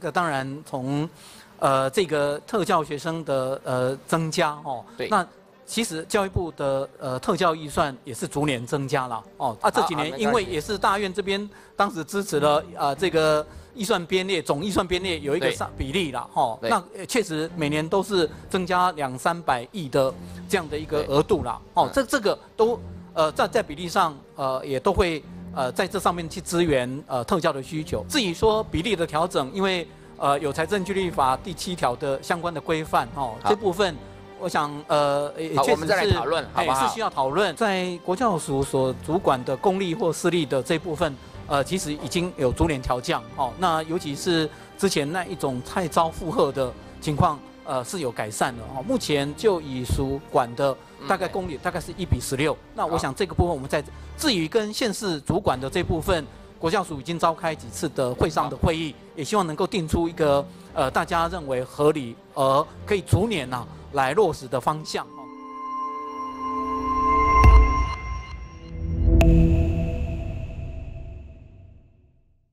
那个当然从这个特教学生的增加哦，对，那其实教育部的特教预算也是逐年增加了哦啊，这几年因为也是大院这边当时支持了这个预算编列，总预算编列有一个比例啦哦，那确实每年都是增加200-300亿的这样的一个额度啦哦，这个都在比例上也都会。在这上面去支援特教的需求。至于说比例的调整，因为有财政纪律法第7条的相关的规范哦，这部分我想也确实是我们再来讨论，好不好？是需要讨论。在国教署所主管的公立或私立的这部分，其实已经有逐年调降哦。那尤其是之前那一种太超负荷的情况，是有改善的哦。目前就以属管的。大概公里大概是1:16，那我想这个部分我们在至于跟县市主管的这部分，国教署已经召开几次的会上的会议，也希望能够定出一个大家认为合理而可以逐年来落实的方向。